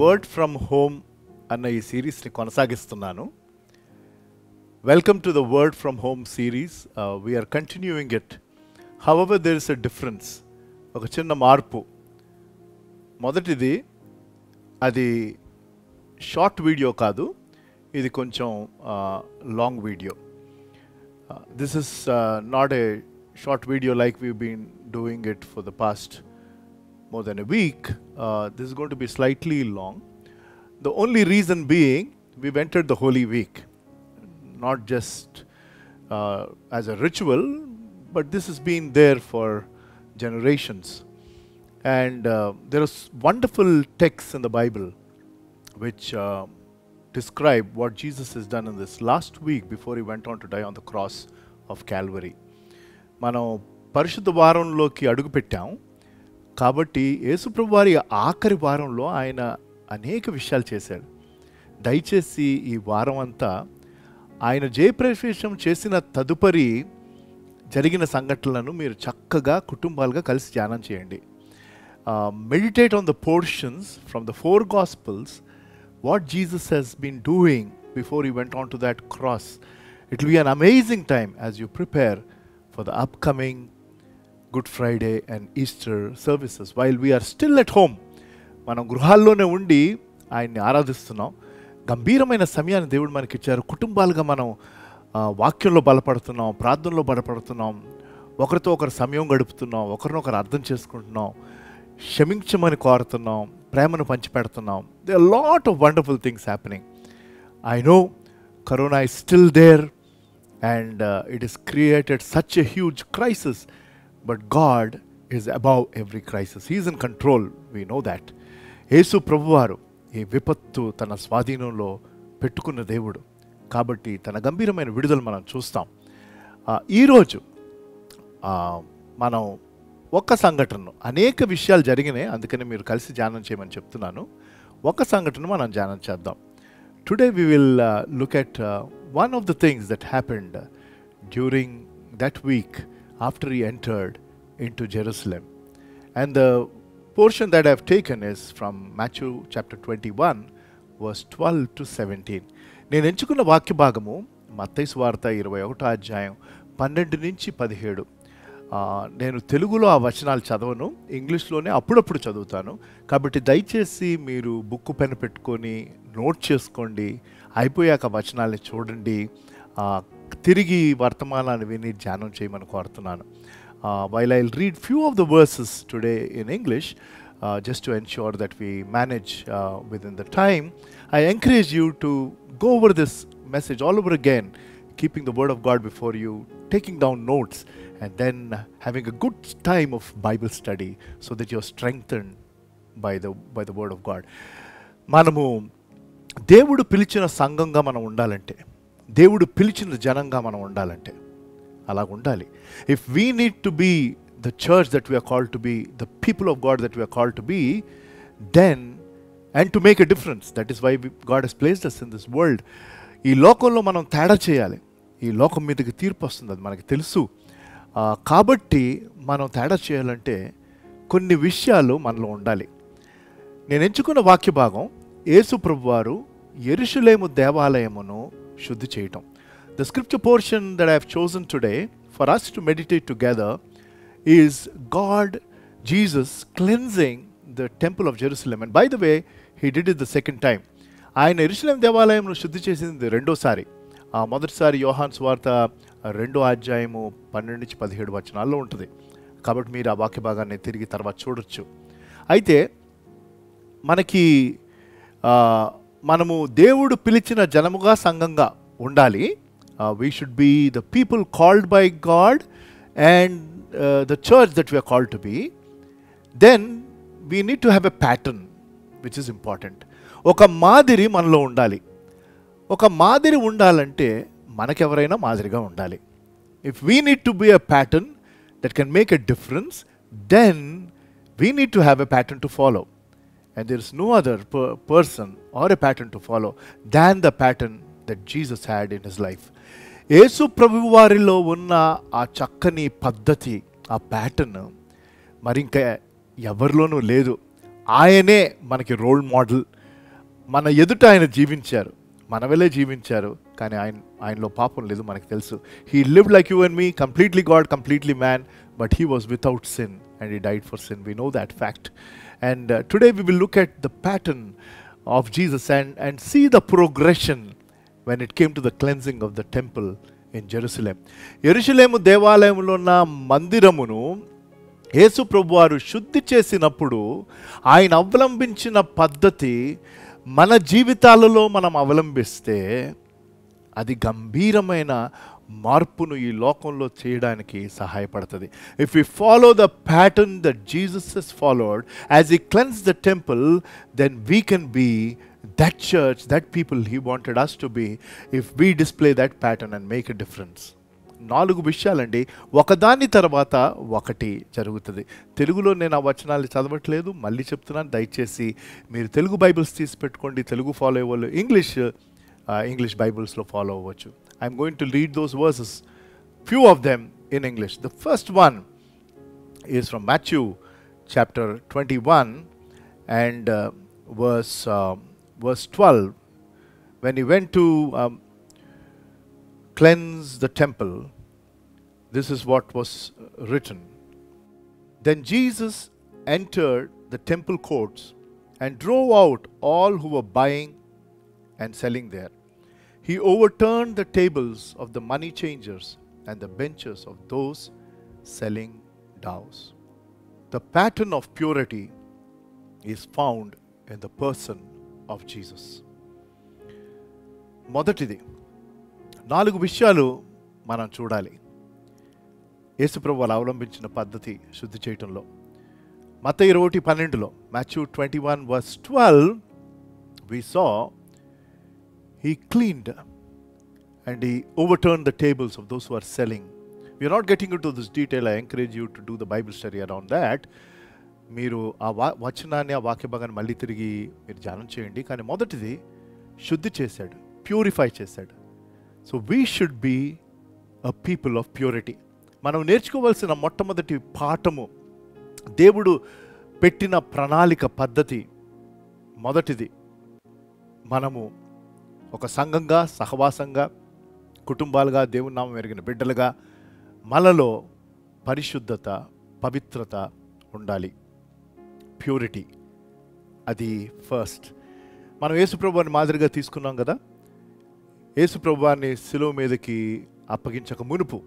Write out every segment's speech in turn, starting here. Word from home అన్న ఈ సిరీస్ని కొనసాగిస్తున్నాను. Welcome to the word from home series. We are continuing it. However there is a difference, ఒక చిన్న మార్పు. మొదటిది అది షార్ట్ వీడియో కాదు, ఇది కొంచెం long video. This is not a short video like we been doing it for the past more than a week. This is going to be slightly long. The only reason being, we've entered the Holy Week, not just as a ritual, but this has been there for generations. And there are wonderful texts in the Bible which describe what Jesus has done in this last week before he went on to die on the cross of Calvary. మనం పరిశుద్ధ వారంలోకి అడుగుపెట్టాం కాబట్టి యేసుప్రభు వారి ఆఖరి వారంలో ఆయన అనేక విషయాలు చేశాడు. దయచేసి ఈ వారం అంతా ఆయన జయప్రవేశం చేసిన తదుపరి జరిగిన సంఘటనలను మీరు చక్కగా కుటుంబాలుగా కలిసి ధ్యానం చేయండి. Meditate on the portions from the four gospels, what Jesus he's been doing before you went on to that cross. It will be an amazing time as you prepare for the upcoming Good Friday and Easter services. While we are still at home, మనం గృహాల్లోనే ఉండి ఆయన్ని ఆరాధిస్తున్నాం. గంభీరమైన సమయాన్ని దేవుడు మనకి ఇచ్చారు. కుటుంబాలుగా మనం వాక్యంలో బలపడుతున్నాం, ప్రార్థనలో బలపడుతున్నాం, ఒకరితో ఒకరు సమయం గడుపుతున్నాం, ఒకరినొకరు అర్థం చేసుకుంటున్నాం, క్షమించమని కోరుతున్నాం, ప్రేమను పంచిపెడుతున్నాం. There are lot of wonderful things happening. I know corona is still there and it has created such a huge crisis. But God is above every crisis. He is in control. We know that. యేసు ప్రభువారు ఈ విపత్తు తన స్వాధీనంలో పెట్టుకున్న దేవుడు కాబట్టి తన గంభీరమైన విడుదల మనం చూస్తాం. ఈరోజు మనం ఒక్క సంఘటనను, అనేక విషయాలు జరిగినాయి అందుకని మీరు కలిసి ధ్యానం చేయమని చెప్తున్నాను, ఒక్క సంఘటన మనం ధ్యానం చేద్దాం. Today we will look at one of the things that happened during that week after he entered into Jerusalem. And the portion that I have taken is from Matthew chapter 21 verse 12 to 17. నేను ఎంచుకున్న వాక్య భాగము మత్తయి సువార్త 21వ అధ్యాయం 12 నుంచి 17. నేను తెలుగులో ఆ వచనాలు చదవను, ఇంగ్లీష్లోనే అప్పుడప్పుడు చదువుతాను. కాబట్టి దయచేసి మీరు బుక్ పెన్ పెట్టుకొని నోట్ చేసుకోండి. అయిపోయాక వచనాలని చూడండి, తిరిగి వర్తమానాన్ని విని ధ్యానం చేయమని కోరుతున్నాను. While I will read few of the verses today in English just to ensure that we manage with in the time. I encourage you to go over this message all over again, keeping the word of God before you, taking down notes, and then having a good time of Bible study so that you are strengthened by the word of God. మనము దేవుడు పిలిచిన సంఘంగా మనం ఉండాలంటే, దేవుడు పిలిచిన జనంగా మనం ఉండాలంటే అలాగ ఉండాలి. If we need to be the church that we are called to be, the people of God that we are called to be, then and to make a difference, that is why God he's placed us in this world. ఈ లోకంలో మనం తేడా చేయాలి. ఈ లోకం మీదకి తీర్పు వస్తుంది, అది మనకు తెలుసు. కాబట్టి మనం తేడా చేయాలంటే కొన్ని విషయాలు మనలో ఉండాలి. నేను ఎంచుకున్న వాక్య భాగం యేసు ప్రభువారు యెరూషలేము దేవాలయమును శుద్ధి చేయటం. The scripture portion that I have chosen today for us to meditate together is God Jesus cleansing the temple of Jerusalem. And by the way he did it the second time. ఆయన యెరూషలేం దేవాలయంను శుద్ధి చేసింది రెండోసారి. మొదటిసారి యోహాన్ సువార్త 2వ అధ్యాయము 12 నుంచి 17 వచనాల్లో ఉంటుంది. కాబట్టి మీరు ఆ వాక్య భాగాన్ని తిరిగి తర్వాత చూడొచ్చు. అయితే మనకి మనము దేవుడు పిలిచిన జనముగా సంఘంగా ఉండాలి. We should be the people called by God and the church that we are called to be. Then we need to have a pattern which is important. ఒక మాదిరి మనలో ఉండాలి. ఒక మాదిరి ఉండాలంటే మనకెవరైనా మాదిరిగా ఉండాలి. If we need to be a pattern that can make a difference, then we need to have a pattern to follow. And there is no other person or a pattern to follow than the pattern that Jesus had in his life. యేసు ప్రభువు వారిలో ఉన్న ఆ చక్కని పద్ధతి, ఆ pattern మరింక ఎవరిలోనూ లేదు. ఆయనే మనకి రోల్ మోడల్, మన ఎదుట ఆయన జీవించారు, మన వల్లే జీవించారు, కానీ ఆయనలో పాపం లేదు మనకు తెలుసు. He lived like you and me, completely God, completely man, but he was without sin and he died for sin. We know that fact. And today we will look at the pattern of Jesus and see the progression when it came to the cleansing of the temple in Jerusalem. యెరూషలేము దేవాలయంలో ఉన్న మందిరమును యేసు ప్రభువారు శుద్ధి చేసినప్పుడు ఆయన అవలంబించిన పద్ధతి మన జీవితాలలో మనం అవలంబిస్తే అది గంభీరమైన మార్పును ఈ లోకంలో చేయడానికి సహాయపడుతుంది. If you follow the pattern that Jesus has followed as he cleanse the temple, then we can be that church, that people he wanted us to be, if we display that pattern and make a difference. 4 విషయాలండి, ఒకదాని తర్వాత ఒకటి జరుగుతుంది. తెలుగులో నేను ఆ వచనాలు చదవట్లేదు, మళ్ళీ చెప్తున్నాను, దయచేసి మీరు తెలుగు బైబిల్స్ తీసి పెట్టుకోండి. తెలుగు ఫాలో అయ్యేవాళ్ళు ఇంగ్లీష్ బైబిల్స్లో ఫాలో అవ్వచ్చు. I'm going to read those verses, few of them in English. The first one is from Matthew chapter 21 and verse 12. When he went to cleanse the temple, this is what was written. Then Jesus entered the temple courts and drove out all who were buying and selling there. He overturned the tables of the money changers and the benches of those selling doves. The pattern of purity is found in the person of Jesus. మొదటిది, 4 విషయాలు మనం చూడాలి యేసుప్రభువు వాళ్ళు అవలంబించిన పద్ధతి శుద్ధి చేయటంలో. మత్తయి 21:12, Matthew 21:12, we saw he cleaned and he overturned the tables of those who are selling. We are not getting into this detail. I encourage you to do the Bible study around that. మీరు ఆ వచనాన్ని, ఆ వాక్య భాగాన్ని మళ్ళీ తిరిగి మీరు ధ్యానం చేయండి. కానీ మొదటిది శుద్ధి చేశాడు, ప్యూరిఫై చేశాడు. So we should be a people of purity. మనం నేర్చుకోవాల్సిన మొట్టమొదటి పాఠము దేవుడు పెట్టిన ప్రణాళిక, పద్ధతి. మొదటిది మనము ఒక సంఘంగా, సహవాసంగా, కుటుంబాలుగా, దేవుని నామం ఎరిగిన బిడ్డలుగా మనలో పరిశుద్ధత, పవిత్రత ఉండాలి, ప్యూరిటీ. అది ఫస్ట్. మనం యేసుప్రభువారిని మాదిరిగా తీసుకున్నాం కదా. యేసుప్రభువారిని సిలువ మీదకి అప్పగించక మునుపు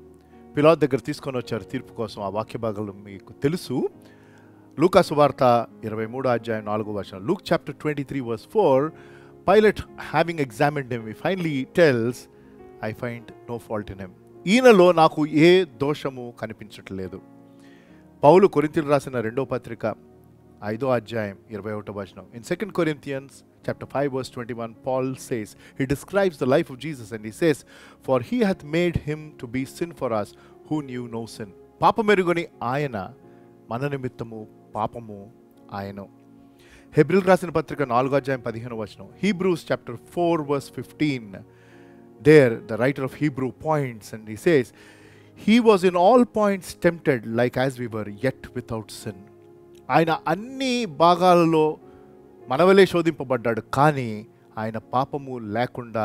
పిలాతు దగ్గర తీసుకొని వచ్చారు తీర్పు కోసం. ఆ వాక్య భాగాలు మీకు తెలుసు. లూకా సువార్త 23:4. Luke chapter 23:4. Pilate, having examined him, he finally tells, I find no fault in him. ఈయనలో నాకు ఏ దోషము కనిపించట్లేదు. పౌలు కొరింథీయులకు రాసిన 2వ పత్రిక 5:21. In 2 Corinthians chapter 5:21, Paul says, he describes the life of Jesus and he says, for he hath made him to be sin for us who knew no sin. పాపమెరుగని ఆయన మన నిమిత్తము పాపము ఆయను. హెబ్రీయులకు రాసిన పత్రిక 4:15. Hebrews chapter 4:15. There the writer of Hebrew points and he says, he was in all points tempted like as we were, yet without sin. ఆయన అన్ని భాగాలలో మనవలే శోధింపబడ్డాడు, కానీ ఆయన పాపము లేకుండా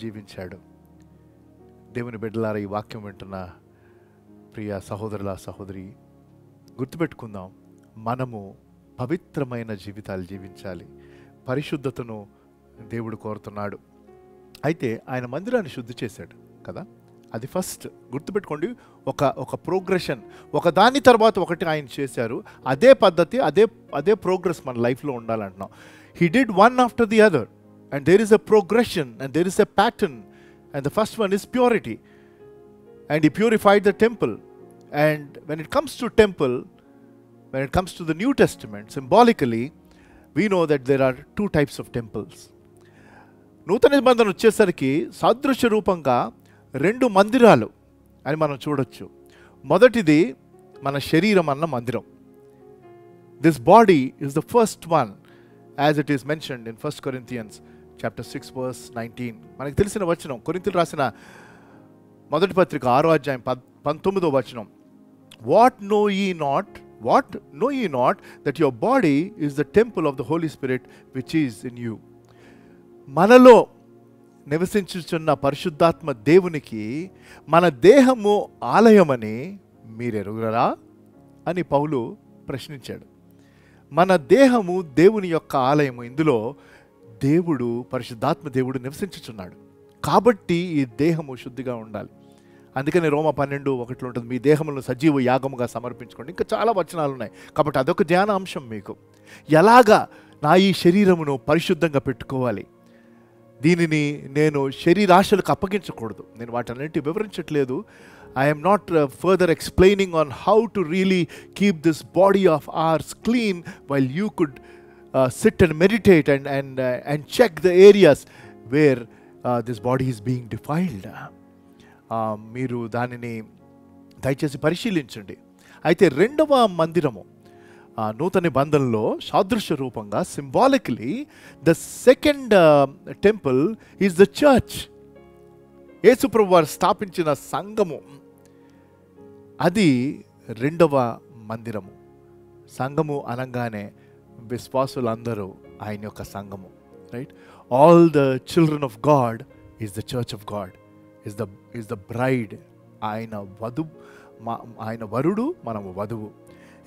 జీవించాడు. దేవుని బిడ్డలారా, ఈ వాక్యం వింటున్న ప్రియ సహోదరుల సహోదరి, గుర్తుపెట్టుకుందాం, మనము పవిత్రమైన జీవితాలు జీవించాలి. పరిశుద్ధతను దేవుడు కోరుతున్నాడు. అయితే ఆయన మందిరాన్ని శుద్ధి చేశాడు కదా, అది ఫస్ట్ గుర్తుపెట్టుకోండి. ఒక ప్రోగ్రెషన్, ఒకదాని తర్వాత ఒకటి ఆయన చేశారు. అదే పద్ధతి, అదే ప్రోగ్రెస్ మన లైఫ్లో ఉండాలంటున్నాం. He did one after the other and there is a progression and there is a pattern. And the first one is purity and he purified the temple. And when it comes to the New Testament, symbolically we know that there are 2 types of టెంపుల్స్. నూతన నిబంధన వచ్చేసరికి సాదృశ్య రూపంగా 2 మందిరాలు అని మనం చూడొచ్చు. మొదటిది మన శరీరం అన్న మందిరం. This body is the first one as it is mentioned in 1 Corinthians chapter 6:19. మనకు తెలిసిన వచనం, కొరింథీయులకు రాసిన 1వ పత్రిక 6:19. What know ye not that your body is the temple of the Holy Spirit which is in you, మనలో నివసించుచున్న పరిశుద్ధాత్మ దేవునికి మన దేహము ఆలయమని మీరెరుగురా అని పౌలు ప్రశ్నించాడు. మన దేహము దేవుని యొక్క ఆలయము. ఇందులో దేవుడు పరిశుద్ధాత్మ దేవుడు నివసించుచున్నాడు. కాబట్టి ఈ దేహము శుద్ధిగా ఉండాలి. అందుకని Roma 12:1 ఉంటుంది, మీ దేహములను సజీవ యాగముగా సమర్పించుకోండి. ఇంకా చాలా వచనాలు ఉన్నాయి, కాబట్టి అదొక ధ్యాన అంశం మీకు. ఎలాగా నా ఈ శరీరమును పరిశుద్ధంగా పెట్టుకోవాలి, దీనిని నేను శరీరాశలకు అప్పగించకూడదు. నేను వాటన్నింటి వివరించట్లేదు. I'm not further explaining on how to really keep this body of ours clean while you could sit and meditate and and and check the areas where this body is being defiled. మీరు దానిని దయచేసి పరిశీలించండి. అయితే రెండవ మందిరము నూతన నిబంధనలో సాదృశ్య రూపంగా symbolically the second temple is the church. యేసుప్రభు వారు స్థాపించిన సంఘము, అది రెండవ మందిరము. సంఘము అనగానే విశ్వాసులందరూ ఆయన యొక్క సంఘము, right? All the children of God is the church of God, is the bride. ఆయన వరుడు, మనము వధువు.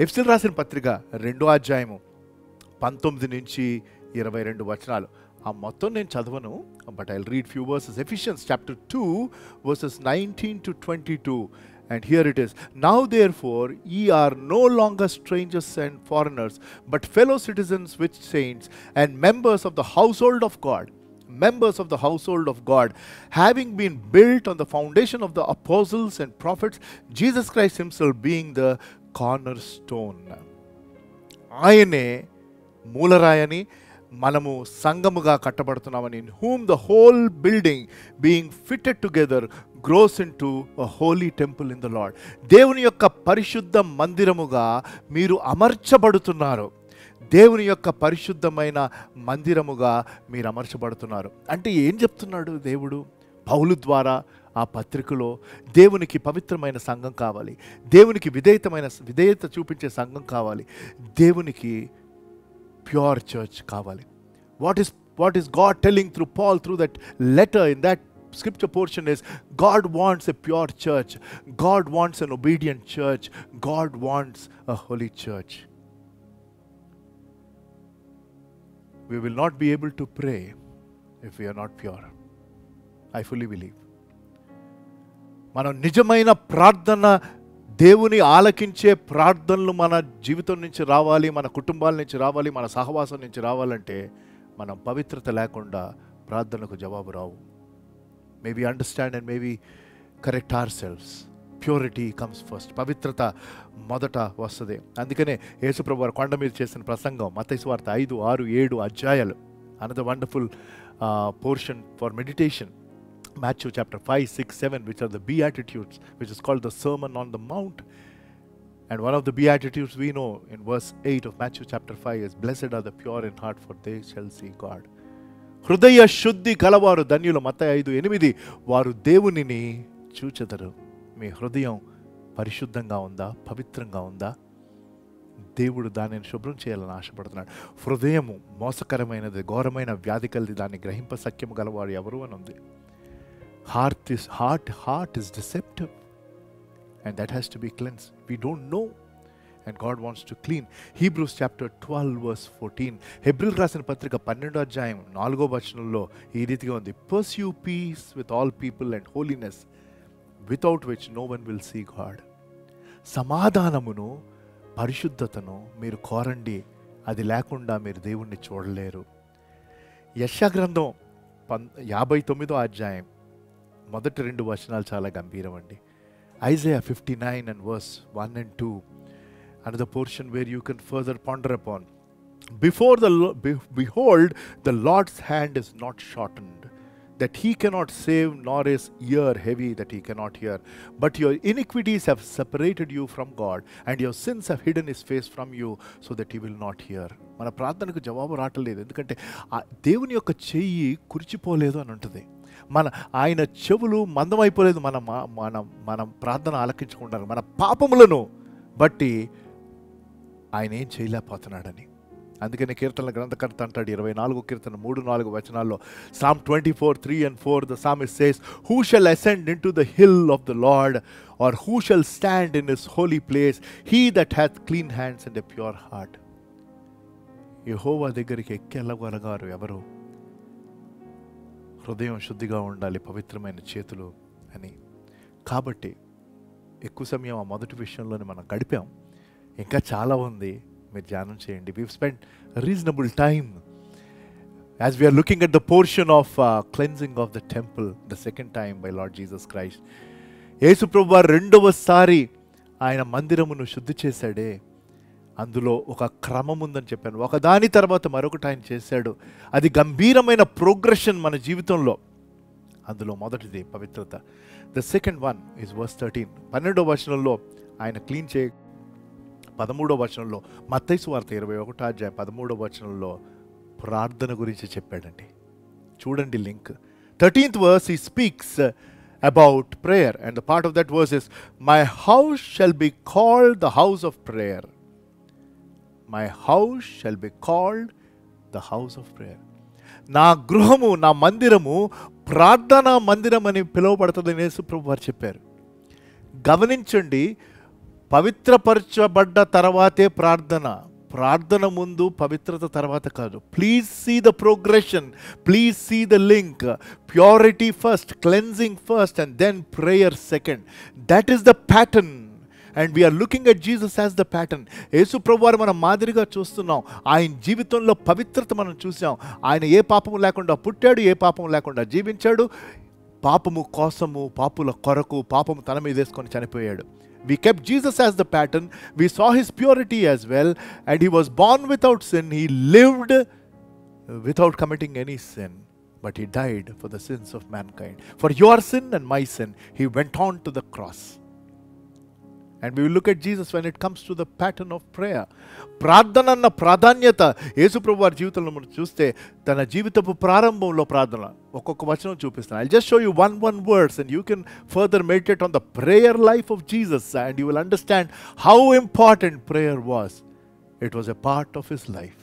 ఎఫెసీయులకు రాసిన పత్రిక 2:19-22 ఆ మొత్తం నేను చదవను, but I will read few verses. Ephesians 2:19-22 and here it is, now therefore ye are no longer strangers and foreigners but fellow citizens with saints and members of the household of God, members of the household of God, having been built on the foundation of the apostles and prophets, Jesus Christ himself being the cornerstone. ఆయనే మూలరాయని, మనము సంఘముగా కట్టబడుతున్నామని, in whom the whole building being fitted together grows into a holy temple in the Lord. దేవుని యొక్క పరిశుద్ధ మందిరముగా మీరు అమర్చబడుతున్నారు. దేవుని యొక్క పరిశుద్ధమైన మందిరముగా మీరు అమర్చబడుతున్నారు అంటే ఏం చెప్తున్నాడు దేవుడు? పౌలు ద్వారా ఆ పత్రికలో దేవునికి పవిత్రమైన సంఘం కావాలి, దేవునికి విధేయత చూపించే సంఘం కావాలి, దేవునికి ప్యూర్ చర్చ్ కావాలి. What is God telling through Paul through that letter in that scripture portion is, God wants a pure church, God wants an obedient church, God wants a holy church. We will not be able to pray if we are not pure. I fully believe. మనం నిజమైన ప్రార్థన, దేవుని ఆలకించే ప్రార్థనలు మన జీవితం నుంచి రావాలి, మన కుటుంబాల నుంచి రావాలి, మన సహవాసం నుంచి రావాలంటే మనం పవిత్రత లేకుండా ప్రార్థనకు జవాబు రావు. May be understand and may be correct ourselves. Purity comes first, పవిత్రత మొదట వస్తుంది. అందుకనే యేసుప్రభు వారు కొండ మీద చేసిన ప్రసంగం మత్తయి 5, 6, 7 అధ్యాయాలు, another wonderful portion for meditation. Matthew 5, 6, 7 which are the Beatitudes, which is called the Sermon on the Mount. And one of the Beatitudes we know in verse 8 of Matthew 5 is, blessed are the pure in heart, for they shall see God. హృదయ శుద్ధి కలవారు ధన్యులు, మత్తయి 5, 8 వారు దేవునిని చూచెదరు. మీ హృదయం పరిశుద్ధంగా ఉందా, పవిత్రంగా ఉందా? దేవుడు దానిని శుభ్రం చేయాలని ఆశపడుతున్నాడు. హృదయము మోసకరమైనది, ఘోరమైన వ్యాధి కలిది, దాన్ని గ్రహింప సఖ్యము గలవారు ఎవరు అని ఉంది. Heart is deceptive, and that has to be cleansed. We don't know, and God wants to clean. Hebrews 12:14 హెబ్రీయులకు రాసిన పత్రిక 12:4 ఈ రీతిగా ఉంది, pursue peace with all people and holiness, without which no one will see God. సమాధానమును, పరిశుద్ధతను మీరు కోరండి, అది లేకుండా మీరు దేవుణ్ణి చూడలేరు. యెషయా గ్రంథం 59వ మొదటి 2 చాలా గంభీరం అండి. Isaiah 59:1-2 another portion where you can further ponder upon. Behold the Lord's hand is not shortened, that he cannot save, nor is ear heavy, that he cannot hear. But your iniquities have separated you from God, and your sins have hidden his face from you, so that he will not hear. మన ప్రార్థనకు జవాబు రావట్లేదు, ఎందుకంటే దేవుని యొక్క చెయ్యి కురిచిపోలేదు అని ఉంటుంది. ఆయన చెవులు మందమైపోలేదు మనం ప్రార్థన ఆలకించుకుంటాను, మన పాపములను బట్టి ఆయన ఏం చేయలేకపోతున్నాడని. అందుకని కీర్తనల గ్రంథకర్త అంటాడు 24వ కీర్తన 3-4 వచనాల్లో Psalm 24:3-4 the psalmist says, who shall ascend into the hill of the Lord, or who shall stand in his holy place? He that hath clean hands and a pure heart. యెహోవా దగ్గరికి ఎక్కేలాగలగారు ఎవరు? హృదయం శుద్ధిగా ఉండాలి, పవిత్రమైన చేతులు అని. కాబట్టి ఎక్కువ సమయం ఆ మొదటి విషయంలోనే మనం గడిపాం. ఇంకా చాలా ఉంది, మీరు ధ్యానం చేయండి. We've spent a reasonable time as we are looking at the portion of cleansing of the temple the second time by Lord Jesus Christ. యేసు ప్రభువు రెండవసారి ఆయన మందిరమును శుద్ధి చేశాడే, అందులో ఒక క్రమం ఉందని చెప్పాను. ఒకదాని తర్వాత మరొకటి ఆయన చేశాడు. అది గంభీరమైన ప్రోగ్రెషన్ మన జీవితంలో. అందులో మొదటిది పవిత్రత. The second one is verse 13. 12వ వచనంలో ఆయన క్లీన్ చేయ, 13వ వచనంలో మత్తయి సువార్త 21వ అధ్యాయం 13వ వచనంలో ప్రార్థన గురించి చెప్పాడండి. చూడండి link. 13th verse he speaks about prayer, and the part of that verse is, my house shall be called the house of prayer. My house shall be called the house of prayer. నా గృహము, నా మందిరము ప్రార్థనా మందిరం అని పిలువబడుతుందని యేసు ప్రభువు వారు చెప్పారు. గమనించండి, పవిత్రపరచబడ్డ తర్వాతే ప్రార్థన. ప్రార్థన ముందు, పవిత్రత తర్వాత కాదు. Please see the progression, please see the link. Purity first, cleansing first, and then prayer second. That is the pattern. And we are looking at Jesus as the pattern. Yesu ప్రభువారు మనం మాదిరిగా చూస్తున్నాం. ఆయన జీవితంలో పవిత్రత మనం చూసాం. ఆయన ఏ పాపము లేకుండా పుట్టాడు, ఏ పాపము లేకుండా జీవించాడు, పాపము కోసము, పాపుల కొరకు పాపము తన మీద వేసుకొని చనిపోయాడు. We kept Jesus as the pattern. We saw his purity as well, and he was born without sin. He lived without committing any sin, but he died for the sins of mankind. For your sin and my sin, he went on to the cross. And we will look at Jesus when it comes to the pattern of prayer. ప్రార్థన అన్న ప్రాధాన్యత యేసు ప్రభువు వారి జీవితంలో మనం చూస్తే, తన జీవితపు ప్రారంభంలో ప్రార్థన. ఒక్కొక్క వచనం చూపిస్తాను. I'll just show you one verse and you can further meditate on the prayer life of Jesus, and you will understand how important prayer was. It was a part of his life.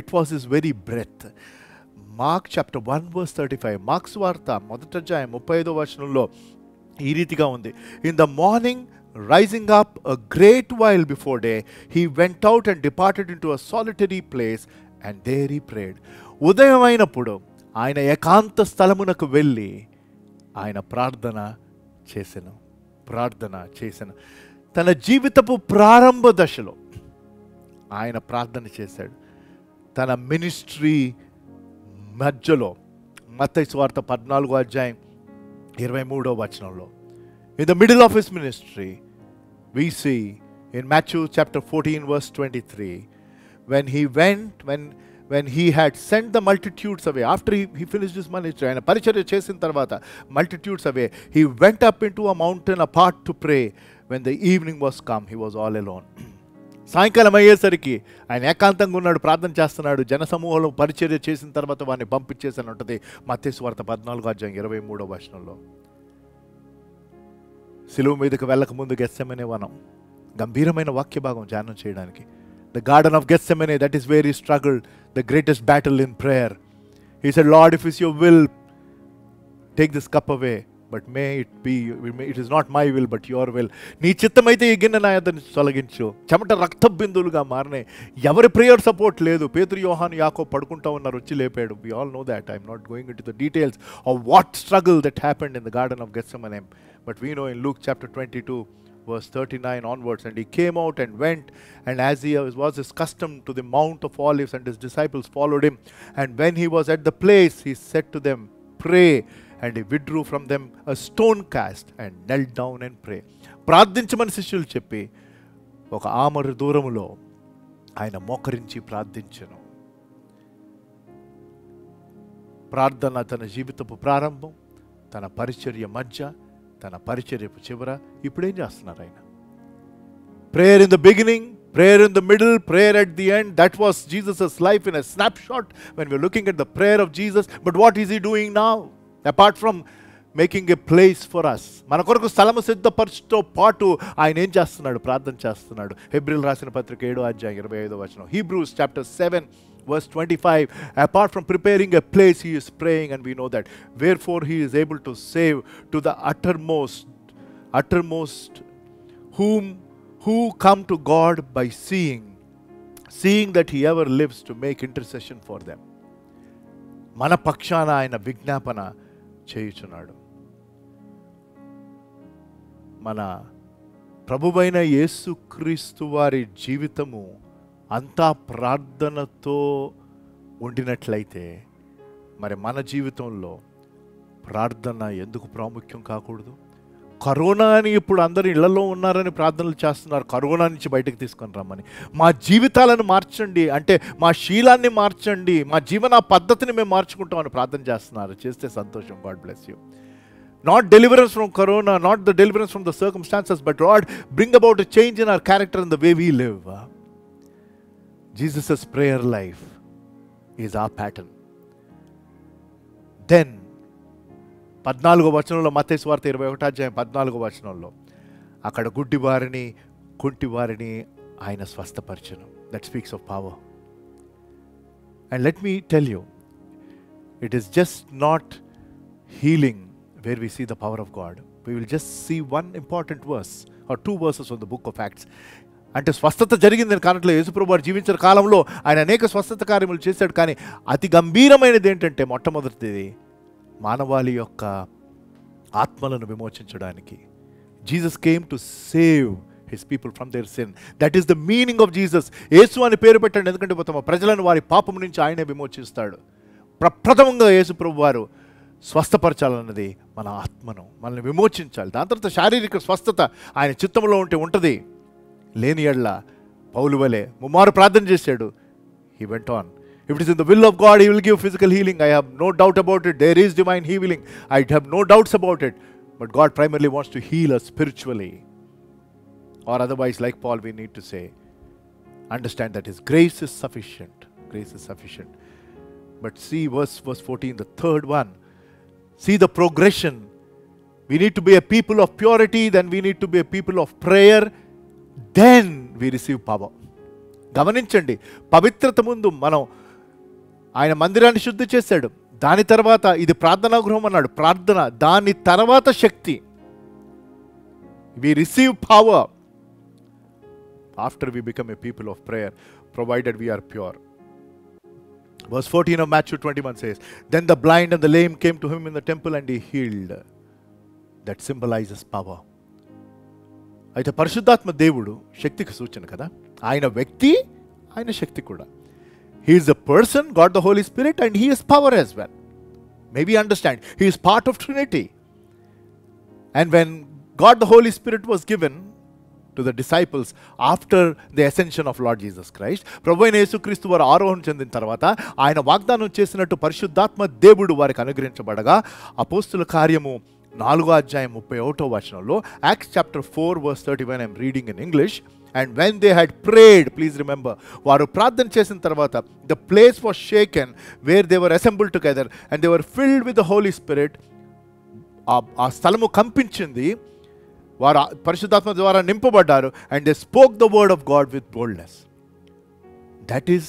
It was his very breath. Mark chapter 1 verse 35. Mark సువార్త 1వ అధ్యాయం 35వ వచనంలో ఈ రీతిగా ఉంది. In the morning, rising up a great while before day, he went out and departed into a solitary place, and there he prayed. ఉదయమైనప్పుడు ఆయన ఏకాంత స్థలమునకు వెళ్ళి ఆయన ప్రార్థన చేసెను. తన జీవితపు ప్రారంభ దశలో ఆయన ప్రార్థన చేశాడు. తన మినిస్ట్రీ మధ్యలో మత్తయి సువార్త 14వ అధ్యాయం 23వ వచనంలో, in the middle of his ministry, we see in Matthew chapter 14 verse 23, when he had sent the multitudes away, after he finished his ministry, and paricharya chesin tarvata multitudes away, he went up into a mountain apart to pray. When the evening was come, he was all alone. సాయంకాలం అయ్యేసరికి ఆయన ఏకాంతంగా ఉన్నాడు, ప్రార్థన చేస్తున్నాడు. జనసమూహంలో పరిచర్య చేసిన తర్వాత వాడిని పంపించేసాను ఉంటుంది మత్తయి సువార్త 14వ అధ్యాయం 23వ వచనంలో. సిలువు మీదకి వెళ్ళకముందు గెత్సెమనే వనం, గంభీరమైన వాక్య భాగం ధ్యానం చేయడానికి. The garden of Gethsemane, that is where he struggled the greatest battle in prayer. He said, Lord, if it's your will, take this cup away, but may it be, it is not my will but your will. నీ చిత్తమైతే ఈ గిన్నె నా యొద్ద నుంచి తొలగించు. చెమట రక్త బిందువులుగా మారినాయి. ఎవరి ప్రేయర్ సపోర్ట్ లేదు. పేతురు, యోహాను, యాకోబు పడుకుంటా ఉన్నారు, వచ్చి లేపాడు. We all know that. I'm not going in to the details of what struggle that happened in the garden of Gethsemane. But we know in Luke chapter 22 verse 39 onwards, and he came out and went, and as he was his custom, to the Mount of Olives, and his disciples followed him. And when he was at the place, he said to them, pray. And he withdrew from them a stone cast and knelt down and prayed. ప్రార్థించమని శిష్యులు చెప్పి ఒక ఆమర దూరములో ఆయన మోకరించి ప్రార్థించెను. ప్రార్థన తన జీవితపు ప్రారంభం, తన పరిచర్య మధ్య, తన పరిచర్యపు చివర. ఇప్పుడేం చేస్తున్నారు ఆయన? Prayer in the beginning, prayer in the middle, prayer at the end. That was Jesus life in a snapshot when we are looking at the prayer of Jesus. But what is he doing now? Apart from making a place for us. మన కొరకు స్థలము సిద్ధపరచుతో పాటు ఆయన ఏం చేస్తున్నాడు? ప్రార్థన చేస్తున్నాడు. హెబ్రీయులకు రాసిన పత్రిక 7వ అధ్యాయం 25వ వచనం. Hebrews chapter 7 verse 25, apart from preparing a place, he is praying, and we know that. Wherefore he is able to save to the uttermost who come to God by seeing that he ever lives to make intercession for them. మన పక్షాన ఆయన విజ్ఞాపన చేయుచున్నాడు. మన ప్రభువైన యేసుక్రీస్తు వారి జీవితము అంతా ప్రార్థనతో ఉండినట్లయితే మరి మన జీవితంలో ప్రార్థన ఎందుకు ప్రాముఖ్యం కాకూడదు? కరోనా అని ఇప్పుడు అందరూ ఇళ్లలో ఉన్నారని ప్రార్థనలు చేస్తున్నారు, కరోనా నుంచి బయటకు తీసుకొని రమ్మని. మా జీవితాలను మార్చండి అంటే మా శీలాన్ని మార్చండి, మా జీవన పద్ధతిని మేము మార్చుకుంటామని ప్రార్థన చేస్తున్నారు. చేస్తే సంతోషం. God bless you. Not deliverance from corona, not the deliverance from the circumstances, but Lord, bring about a change in our character and the way we live. Jesus' prayer life is our pattern. Then 14వ వచనంలో, మత్తయి సువార్త 21వ అధ్యాయం 14వ వచనంలో, అక్కడ గుడ్డివారిని కుంటివారిని ఆయన స్వస్థపరచను. That speaks of power. And let me tell you, it is just not healing where we see the power of God. We will just see one important verse or two verses on the book of Acts. అంటే స్వస్థత జరిగిందని కానట్లే, యేసుప్రభు వారు జీవించిన కాలంలో ఆయన అనేక స్వస్థత కార్యములు చేశాడు. కానీ అతి గంభీరమైనది ఏంటంటే మొట్టమొదటిది మానవాళి యొక్క ఆత్మలను విమోచించడానికి. Jesus came to save his people from their sin. That is the meaning of Jesus. Yesu అని పేరు పెట్టండి ఎందుకంటే తమ ప్రజలను వారి పాపం నుంచి ఆయనే విమోచిస్తాడు. ప్రప్రథమంగా యేసుప్రభు వారు స్వస్థపరచాలన్నది మన ఆత్మను, మనల్ని విమోచించాలి. దాని తర్వాత శారీరక స్వస్థత ఆయన చిత్తంలో ఉంటే ఉంటుంది, లేని ఎడల పౌలు వలె ముమ్మారు ప్రార్థన చేశాడు. He went on, if it is in the will of God he will give physical healing. I have no doubt about it. There is divine healing. I have no doubts about it, but God primarily wants to heal us spiritually, or otherwise like Paul we need to say, understand that his grace is sufficient. Grace is sufficient. But see verse 14, the third one. See the progression. We need to be a people of purity, then we need to be a people of prayer, then we receive power. గమనించండి, పవిత్రత ముందు మనం ఆయన మందిరాన్ని శుద్ధి చేశాడు, దాని తర్వాత ఇది ప్రార్థనా గృహం అన్నాడు, ప్రార్థన, దాని తర్వాత శక్తి. We receive power after we become a people of prayer, provided we are pure. Verse 14 of Matthew 21 says, then the blind and the lame came to him in the temple and he healed. That symbolizes power. అయితే పరిశుద్ధాత్మ దేవుడు శక్తికి సూచన కదా. ఆయన వ్యక్తి, ఆయన శక్తి కూడా. He is a person, God the Holy Spirit, and he is power as well. May we understand, he is part of Trinity. And when God the Holy Spirit was given to the disciples after the ascension of Lord Jesus Christ, ప్రభువైన యేసుక్రీస్తు వారు ఆరోహణ చెందిన తర్వాత ఆయన వాగ్దానం చేసినట్టు పరిశుద్ధాత్మ దేవుడు వారికి అనుగ్రహించబడగా అపోస్తుల కార్యము 4వ అధ్యాయం 31వ వచనంలో, Acts chapter 4 verse 31, I am reading in English. And when they had prayed, please remember, వారు ప్రార్థన చేసిన తర్వాత, the place was shaken where they were assembled together, and they were filled with the Holy Spirit. ఆ స్థలము కంపించింది, వారు పరిశుద్ధాత్మ ద్వారా నింపబడ్డారు. And they spoke the word of God with boldness. That is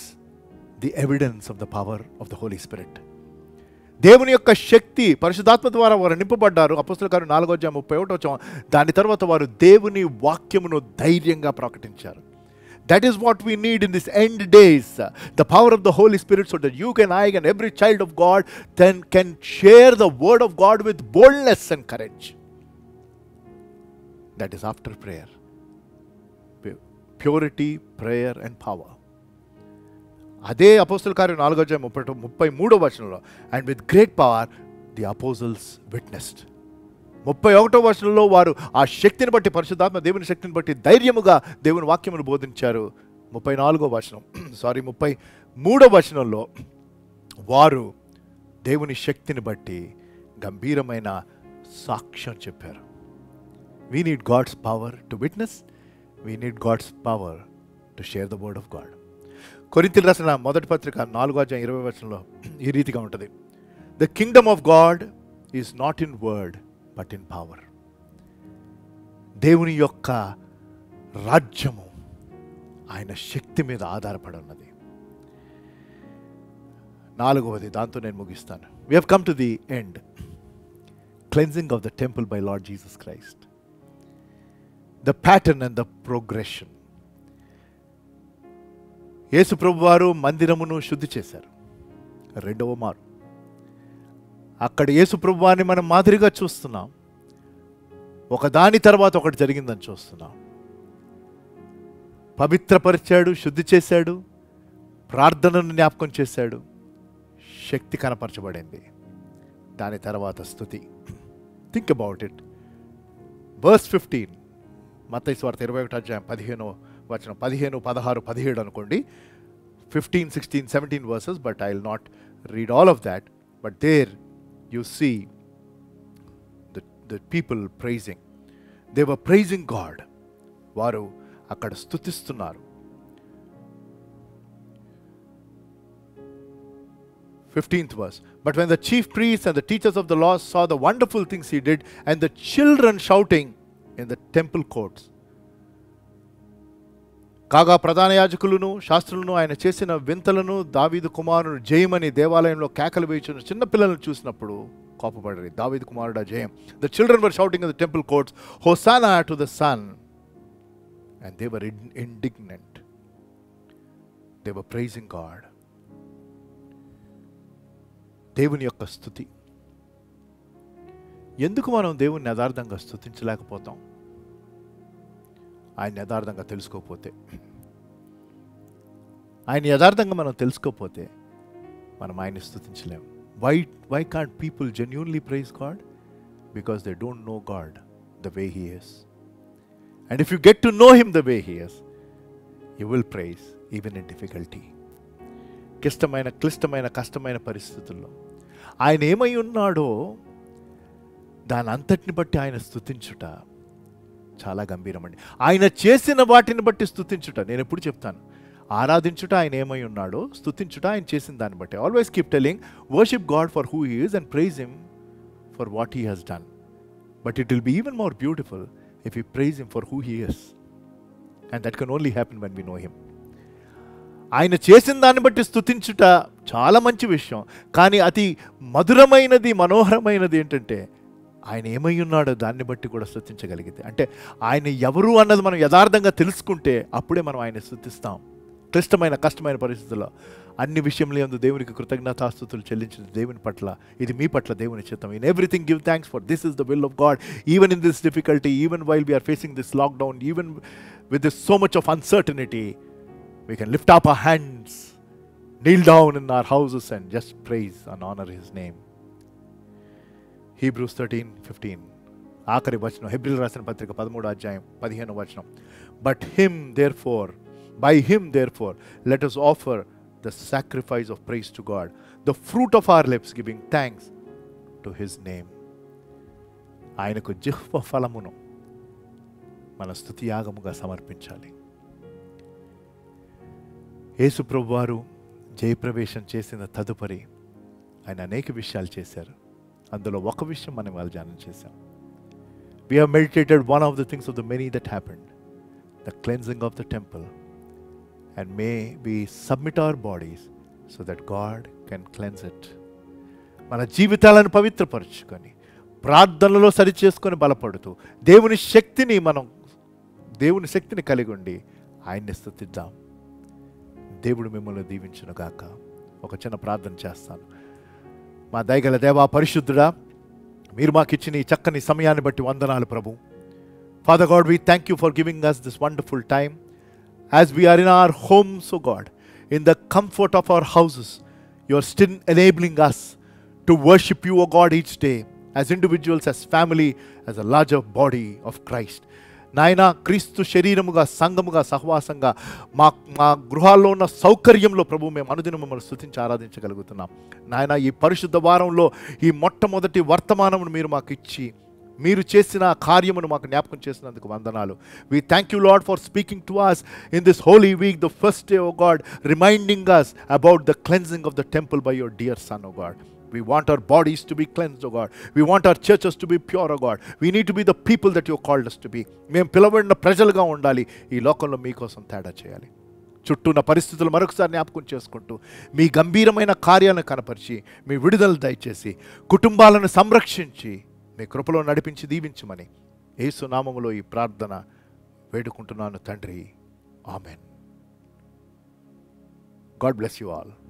the evidence of the power of the Holy Spirit. దేవుని యొక్క శక్తి పరిశుద్ధాత్మ ద్వారా వారు నింపబడ్డారు. అపోస్తుల కార్యము 4వ అధ్యాయం 31వ వచనం, దాని తర్వాత వారు దేవుని వాక్యమును ధైర్యంగా ప్రకటించారు. That is what we need in these end days, the power of the Holy Spirit, so that you and I and every child of God then can share the word of God with boldness and courage. That is after prayer. Purity, prayer and power. అదే అపోస్తుల కార్యం 4వ అధ్యాయం 33వ వచనంలో, and with great power the apostles witnessed. 31వ వచనంలో వారు ఆ శక్తిని బట్టి, పరిశుద్ధాత్మ దేవుని శక్తిని బట్టి ధైర్యముగా దేవుని వాక్యమును బోధించారు. 33వ వచనంలో వారు దేవుని శక్తిని బట్టి గంభీరమైన సాక్ష్యం చెప్పారు. We need God's power to witness. We need God's power to share the word of God. కొరింథీయులకు రాసిన మొదటి పత్రిక 4వ అధ్యాయం 20వ వచనంలో ఈ రీతిగా ఉంటుంది. The kingdom of God is not in word but in power. దేవుని యొక్క రాజ్యము ఆయన శక్తి మీద ఆధారపడి ఉన్నది. నాలుగవది, దాంతో నేను ముగిస్తాను. We have come to the end. Cleansing of the temple by Lord Jesus Christ. The pattern and the progression. యేసు ప్రభువారు మందిరమును శుద్ధి చేశారు. రెండవ మారు అక్కడ యేసు ప్రభువారిని మనం మాదిరిగా చూస్తున్నాం. ఒకదాని తర్వాత ఒకటి జరిగిందని చూస్తున్నాం. పవిత్రపరిచాడు, శుద్ధి చేశాడు, ప్రార్థనను జ్ఞాపకం చేశాడు, శక్తి కనపరచబడింది, దాని తర్వాత స్తుతి. Think about it. వర్స్ 15, మత్తయి సువార్త 21వ అధ్యాయం 15, 16, 17 అనుకోండి. 15, 16, 17 verses, but I will not read all of that. But there you see the people praising. They were praising God. వారు అక్కడ స్తుతిస్తున్నారు. 15th verse. But when the chief priests and the teachers of the law saw the wonderful things he did and the children shouting in the temple courts. కాగా ప్రధాన యాజకులను శాస్త్రులను ఆయన చేసిన వింతలను దావీదు కుమారుడు జయమని దేవాలయంలో కేకలు వేయించిన చిన్నపిల్లలను చూసినప్పుడు కోపపడరు. దావీదు కుమారుడా జయం. The children were shouting in the temple courts hosanna to the son and they were indignant. They were praising God. దేవుని యొక్క స్తుతి. ఎందుకు మనం దేవుణ్ణి యథార్థంగా స్తుతించలేకపోతాం? ఆయన యథార్థంగా తెలుసుకోకపోతే, ఆయన యథార్థంగా మనం తెలుసుకోకపోతే మనం ఆయన్ని స్తుతించలేము. Why can't people genuinely praise God? Because they don't know God the way He is. And if you get to know Him the way He is, you will praise even in difficulty. క్లిష్టమైన కష్టమైన పరిస్థితుల్లో ఆయన ఏమై ఉన్నాడో దాని అంతటిని బట్టి ఆయన స్తుతించుట చాలా గంభీరమండి. ఆయన చేసిన వాటిని బట్టి స్తుతించుట. నేను ఎప్పుడు చెప్తాను, ఆరాధించుట ఆయన ఏమై ఉన్నాడో, స్తుతించుట ఆయన చేసిన దాన్ని బట్టి. Always keep telling, worship God for who he is and praise him for what he has done. But it will be even more beautiful if you praise him for who he is, and that can only happen when we know him. ఆయన చేసిన దాన్ని బట్టి స్తుతించుట చాలా మంచి విషయం, కానీ అతి మధురమైనది మనోహరమైనది ఏంటంటే ఆయన ఏమై ఉన్నాడో దాన్ని బట్టి కూడా స్తుతించగలిగితే, అంటే ఆయన ఎవరు అన్నది మనం యథార్థంగా తెలుసుకుంటే అప్పుడే మనం ఆయన స్తుతిస్తాం. క్లిష్టమైన కష్టమైన పరిస్థితుల్లో అన్ని విషయంలో యందు దేవునికి కృతజ్ఞతాస్తుతులు చెల్లించిన దేవుని పట్ల, ఇది మీ పట్ల దేవుని చిత్తం. In everything give thanks, for this is the will of God. Even in this difficulty, even while we're facing this lockdown, even with this so much of uncertainty, we can lift up our hands, kneel down in our houses and just praise and honor His name. Hebrews 13:15, ఆఖరి వచనం, హెబ్రీయుల రాసిన పత్రిక 13వ అధ్యాయం 15వ వచనం. By him therefore let us offer the sacrifice of praise to God, the fruit of our lips giving thanks to His name. ఆయనకు జిహ్వ ఫలమును మన స్తుతియాగముగా సమర్పించాలి. యేసు ప్రభువారు జయప్రవేశం చేసిన తదుపరి ఆయన అనేక విషయాలు చేశారు. అందులో ఒక విషయం మనం వాళ్ళు ధ్యానం చేశాం. We have meditated one of the things of the many that happened, the cleansing of the temple. And may we submit our bodies so that God can cleanse it. మన జీవితాలను పవిత్రపరుచుకొని ప్రార్థనలో సరిచేసుకొని బలపడుతూ దేవుని శక్తిని కలిగి ఉండి ఆయన్ని స్తుతిద్దాం. దేవుడు మిమ్మల్ని దీవించునుగాక. ఒక చిన్న ప్రార్థన చేస్తాను. మా దయగల దేవా, పరిశుద్ధుడా, మీరు మాకు ఇచ్చిన ఈ చక్కని సమయాన్ని బట్టి వందనాలు ప్రభు. Father God, we thank you for giving us this wonderful time as we're in our homes. O God, in the comfort of our houses you are still enabling us to worship you O God each day as individuals, as family, as a larger body of Christ. నాయన, క్రీస్తు శరీరముగా సంఘముగా సహవాసంగా మా గృహాల్లో ఉన్న సౌకర్యంలో ప్రభు మేము అనుదినం మిమ్మల్ని స్తుతించి ఆరాధించగలుగుతున్నాం. నాయన, ఈ పరిశుద్ధ వారంలో ఈ మొట్టమొదటి వర్తమానమును మీరు మాకు ఇచ్చి మీరు చేసిన కార్యమును మాకు జ్ఞాపకం చేసినందుకు వందనాలు. We thank you Lord for speaking to us in this holy week, the first day O God, reminding us about the cleansing of the temple by your dear sun O God. We want our bodies to be cleansed, O God. We want our churches to be pure, O God. We need to be the people that you have called us to be. మేము పిలవబడిన ప్రజలుగా ఉండాలి. ఈ లోకంలో మీకోసం తేడా చేయాలి. చుట్టూ ఉన్న పరిస్థితులు మరొకసారి జ్ఞాపకం చేసుకుంటూ మీ గంభీరమైన కార్యాలను కనపరిచి మీ విడుదల దయచేసి కుటుంబాలను సంరక్షించి మీ కృపలో నడిపించి దీవించమని యేసునామములో ఈ ప్రార్థన వేడుకుంటున్నాను తండ్రి. Amen. God bless you all.